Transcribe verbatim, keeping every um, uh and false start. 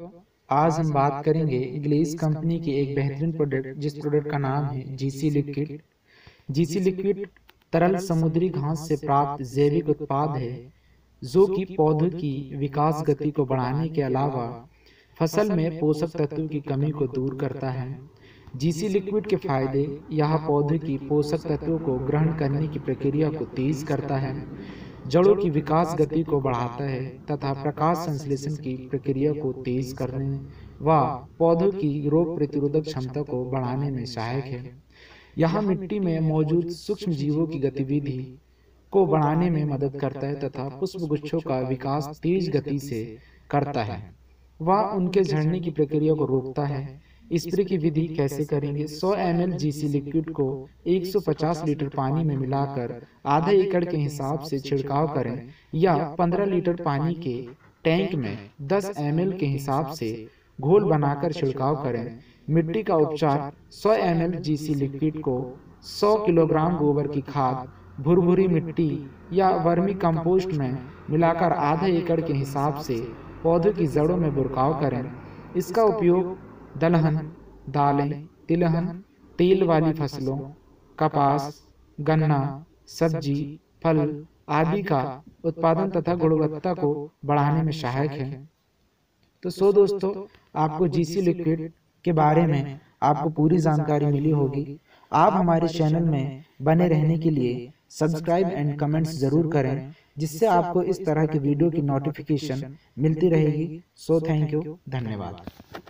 तो आज हम बात करेंगे इंग्लिश कंपनी की एक बेहतरीन प्रोडक्ट, जिस प्रोडक्ट का नाम है जीसी लिक्विड। जीसी लिक्विड तरल समुद्री घास से प्राप्त जैविक उत्पाद है जो कि पौधों की विकास गति को बढ़ाने के अलावा फसल में पोषक तत्वों की कमी को दूर करता है। जीसी लिक्विड के फायदे, यह पौधों की पोषक तत्वों को ग्रहण करने की प्रक्रिया को तेज करता है, जड़ों की विकास गति को बढ़ाता है तथा प्रकाश संश्लेषण की प्रक्रिया को तेज करने व पौधों की रोग प्रतिरोधक क्षमता को बढ़ाने में सहायक है। यह मिट्टी में मौजूद सूक्ष्म जीवों की गतिविधि को बढ़ाने में मदद करता है तथा पुष्प गुच्छों का विकास तेज गति से करता है व उनके झड़ने की प्रक्रिया को रोकता है। स्प्रे की विधि कैसे करेंगे? सौ एम एल जीसी लिक्विड को एक सौ पचास लीटर पानी में मिलाकर आधा एकड़ के हिसाब से छिड़काव करें या पंद्रह लीटर पानी के टैंक में दस एम एल के हिसाब से घोल बनाकर छिड़काव करें। मिट्टी का उपचार, सौ एम एल जीसी लिक्विड को सौ किलोग्राम गोबर की खाद, भुरभुरी मिट्टी या वर्मी कंपोस्ट में मिलाकर आधा एकड़ के हिसाब से पौधों की जड़ों में बुरकाव करें। इसका उपयोग दलहन, दालें, तिलहन, तेल वाली फसलों, कपास, गन्ना, सब्जी, फल आदि का उत्पादन तथा गुणवत्ता को बढ़ाने में सहायक है। तो सो दोस्तों, आपको जीसी लिक्विड के बारे में आपको पूरी जानकारी मिली होगी। आप हमारे चैनल में बने रहने के लिए सब्सक्राइब एंड कमेंट्स जरूर करें, जिससे आपको इस तरह की वीडियो की नोटिफिकेशन मिलती रहेगी। सो थैंक यू, धन्यवाद।